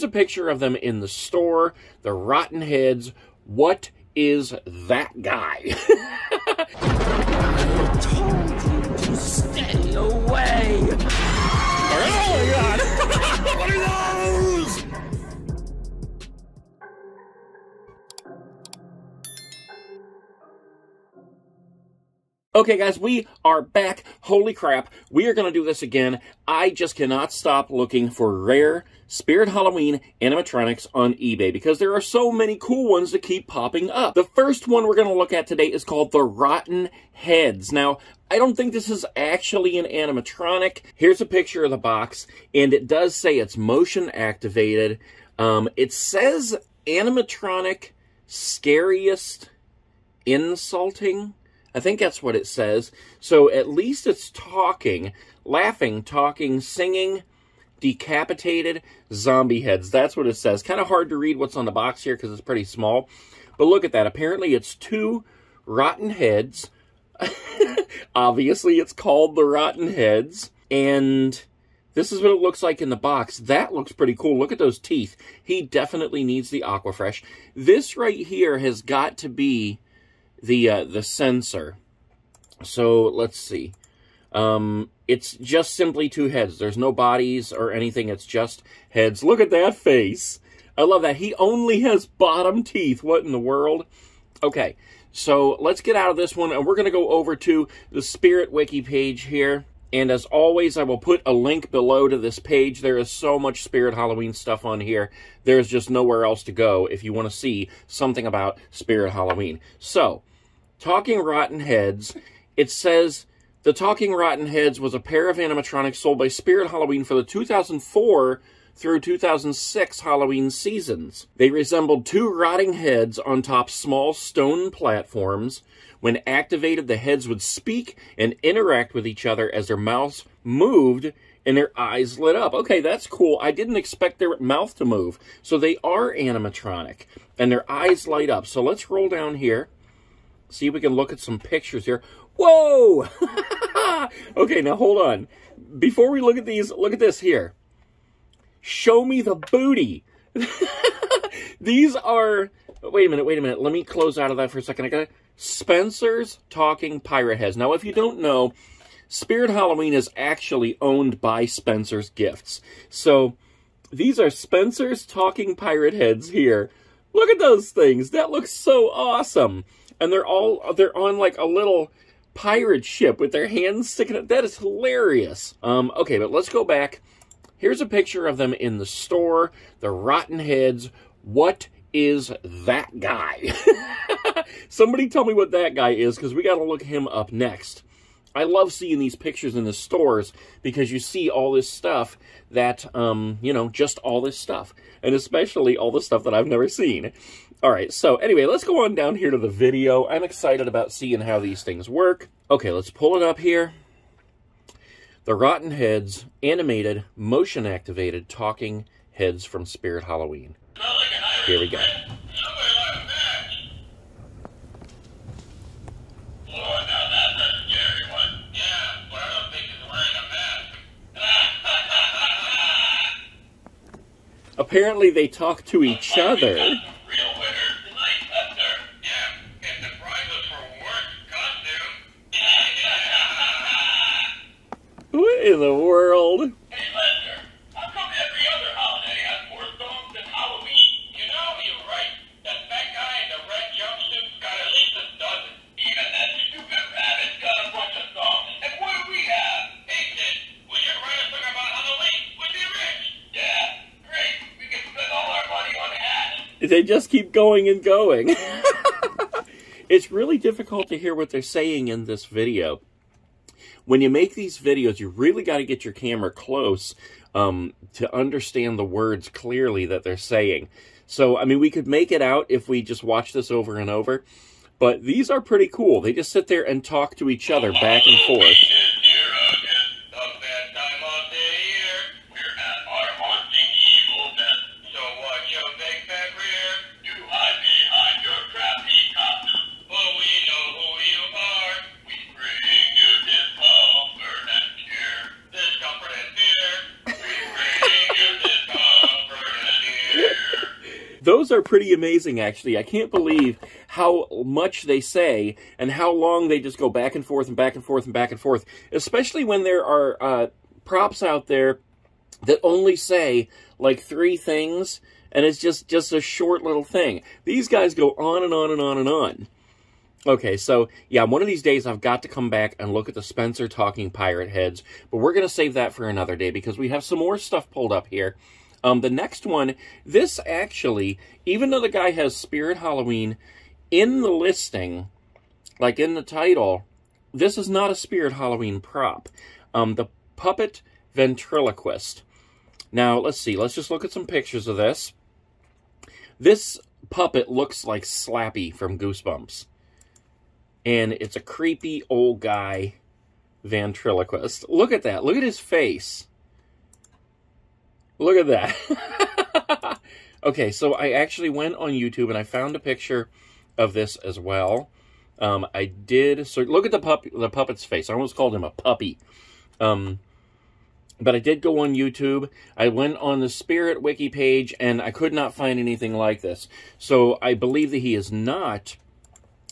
Here's a picture of them in the store. They're rotten heads. What is that guy? I told you to stay away. Oh my God. What are those? Okay guys, we are back. Holy crap, we are going to do this again. I just cannot stop looking for rare Spirit Halloween animatronics on eBay because there are so many cool ones that keep popping up. The first one we're going to look at today is called the Rotten Heads. Now, I don't think this is actually an animatronic. Here's a picture of the box, and it does say it's motion activated. It says animatronic scariest insulting. I think that's what it says. So at least it's talking, laughing, talking, singing, decapitated zombie heads. That's what it says. Kind of hard to read what's on the box here because it's pretty small. But look at that. Apparently it's two rotten heads. Obviously it's called the Rotten Heads. And this is what it looks like in the box. That looks pretty cool. Look at those teeth. He definitely needs the Aquafresh. This right here has got to be the sensor. So let's see. It's just simply two heads. There's no bodies or anything. It's just heads. Look at that face. I love that. He only has bottom teeth. What in the world? Okay, so let's get out of this one, and we're going to go over to the Spirit Wiki page here. And as always, I will put a link below to this page. There is so much Spirit Halloween stuff on here. There's just nowhere else to go if you want to see something about Spirit Halloween. So, Talking Rotten Heads, it says, the Talking Rotten Heads was a pair of animatronics sold by Spirit Halloween for the 2004 through 2006 Halloween seasons. They resembled two rotting heads on top small stone platforms. When activated, the heads would speak and interact with each other as their mouths moved and their eyes lit up. Okay, that's cool. I didn't expect their mouth to move. So they are animatronic, and their eyes light up. So let's roll down here. See if we can look at some pictures here. Whoa! Okay, now hold on. Before we look at these, look at this here. Show me the booty. These are... Wait a minute. Let me close out of that for a second. I got Spencer's Talking Pirate Heads. Now, if you don't know, Spirit Halloween is actually owned by Spencer's Gifts. So, these are Spencer's Talking Pirate Heads here. Look at those things. That looks so awesome. And they're on like a little pirate ship with their hands sticking out. That is hilarious. Okay, but let's go back. Here's a picture of them in the store. The Rotten Heads. What is that guy? Somebody tell me what that guy is, because we got to look him up next. I love seeing these pictures in the stores, because you see all this stuff that, you know, just all this stuff. And especially all the stuff that I've never seen. All right, so anyway, let's go on down here to the video. I'm excited about seeing how these things work. Okay, let's pull it up here. The Rotten Heads, animated, motion-activated, talking heads from Spirit Halloween. Here we go. Apparently they talk to each other. What in the world? Hey, Lester, how come every other holiday has more songs than Halloween? You know, you're right. That guy in the red jumpsuit's got at least a dozen. Even that stupid rabbit's got a bunch of songs. And what do we have? Hey, kid, would you write a song about Halloween? Would you, Rich? Yeah, great. We can spend all our money on hats. They just keep going and going. It's really difficult to hear what they're saying in this video. When you make these videos, you really got to get your camera close to understand the words clearly that they're saying. So, I mean, we could make it out if we just watch this over and over. But these are pretty cool. They just sit there and talk to each other back and forth. Those are pretty amazing, actually. I can't believe how much they say and how long they just go back and forth and back and forth and back and forth, especially when there are props out there that only say, like, 3 things, and it's just a short little thing. These guys go on and on and on and on. Okay, so, yeah, one of these days I've got to come back and look at the Spencer Talking Pirate Heads, but we're going to save that for another day because we have some more stuff pulled up here. The next one, this actually, even though the guy has Spirit Halloween in the listing, like in the title, this is not a Spirit Halloween prop. The Puppet Ventriloquist. Now, let's see. Let's just look at some pictures of this. This puppet looks like Slappy from Goosebumps. And it's a creepy old guy ventriloquist. Look at that. Look at his face. Look at that. Okay, so I actually went on YouTube and I found a picture of this as well. I did... So look at the puppet's face. I almost called him a puppy. But I did go on YouTube. I went on the Spirit Wiki page and I could not find anything like this. So I believe that he is not...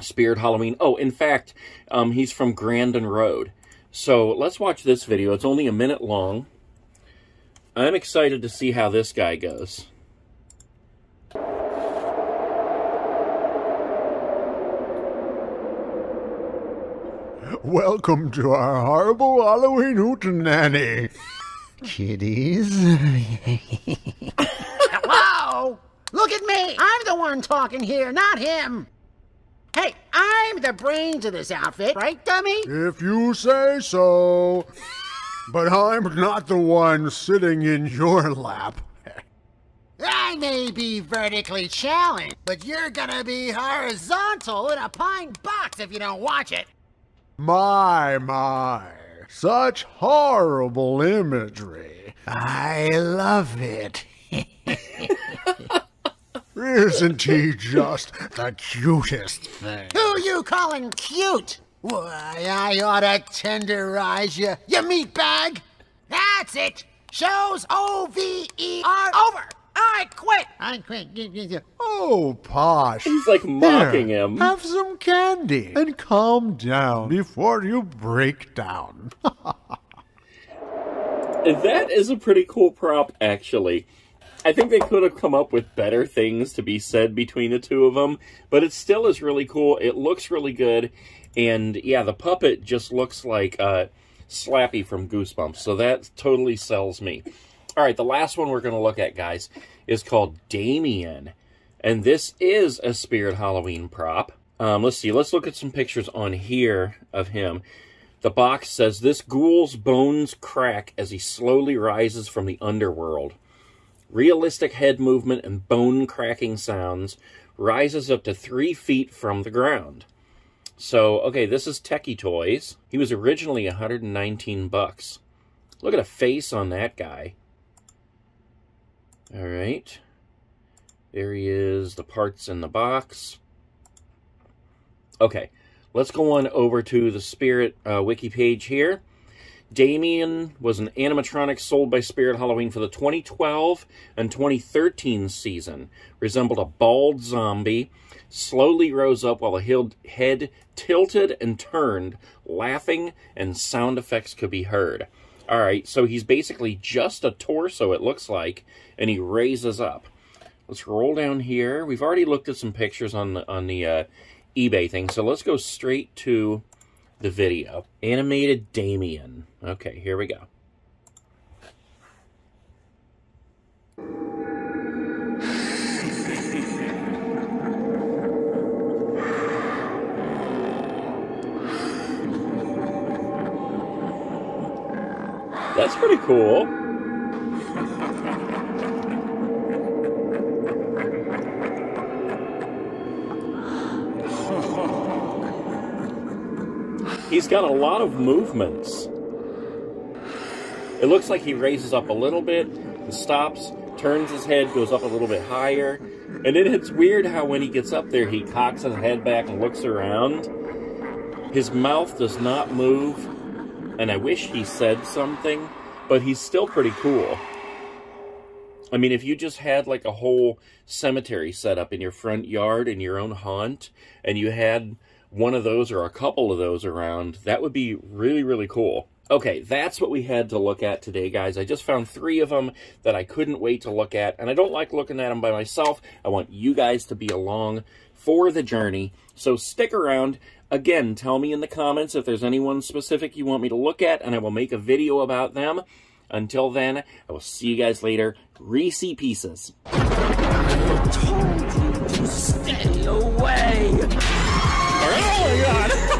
Spirit Halloween. Oh, in fact, he's from Grandin Road. So let's watch this video. It's only a minute long. I'm excited to see how this guy goes. Welcome to our horrible Halloween hootenanny. Kiddies. Hello? Look at me. I'm the one talking here, not him. Hey, I'm the brains of this outfit, right, dummy? If you say so. But I'm not the one sitting in your lap. I may be vertically challenged, but you're gonna be horizontal in a pine box if you don't watch it. My, my. Such horrible imagery. I love it. Isn't he just the cutest thing? Who you calling cute? Why, I ought to tenderize you, you meat bag. That's it. Show's over. Over. I quit. I quit. Oh, Posh. He's like mocking him. Have some candy and calm down before you break down. That is a pretty cool prop, actually. I think they could have come up with better things to be said between the two of them, but it still is really cool. It looks really good, and yeah, the puppet just looks like Slappy from Goosebumps, so that totally sells me. All right, the last one we're going to look at, guys, is called Damien, and this is a Spirit Halloween prop. Let's see. Let's look at some pictures on here of him. The box says, "This ghoul's bones crack as he slowly rises from the underworld. Realistic head movement and bone-cracking sounds, rises up to 3 feet from the ground." So, okay, this is Techie Toys. He was originally $119. Look at the face on that guy. All right. There he is, the parts in the box. Okay, let's go on over to the Spirit Wiki page here. Damien was an animatronic sold by Spirit Halloween for the 2012 and 2013 season. Resembled a bald zombie, slowly rose up while the head tilted and turned, laughing, and sound effects could be heard. All right, so he's basically just a torso, it looks like, and he raises up. Let's roll down here. We've already looked at some pictures on the eBay thing, so let's go straight to... the video. Animated Damien. Okay, here we go. That's pretty cool. He's got a lot of movements. It looks like he raises up a little bit, and stops, turns his head, goes up a little bit higher. And then it's weird how when he gets up there, he cocks his head back and looks around. His mouth does not move, and I wish he said something, but he's still pretty cool. I mean, if you just had like a whole cemetery set up in your front yard in your own haunt, and you had one of those or a couple of those around, that would be really, really cool. Okay, that's what we had to look at today, guys. I just found 3 of them that I couldn't wait to look at, and I don't like looking at them by myself. I want you guys to be along for the journey, so stick around. Again, tell me in the comments if there's anyone specific you want me to look at, and I will make a video about them. Until then, I will see you guys later. Reese's Pieces. I told you to stay away. Oh my God.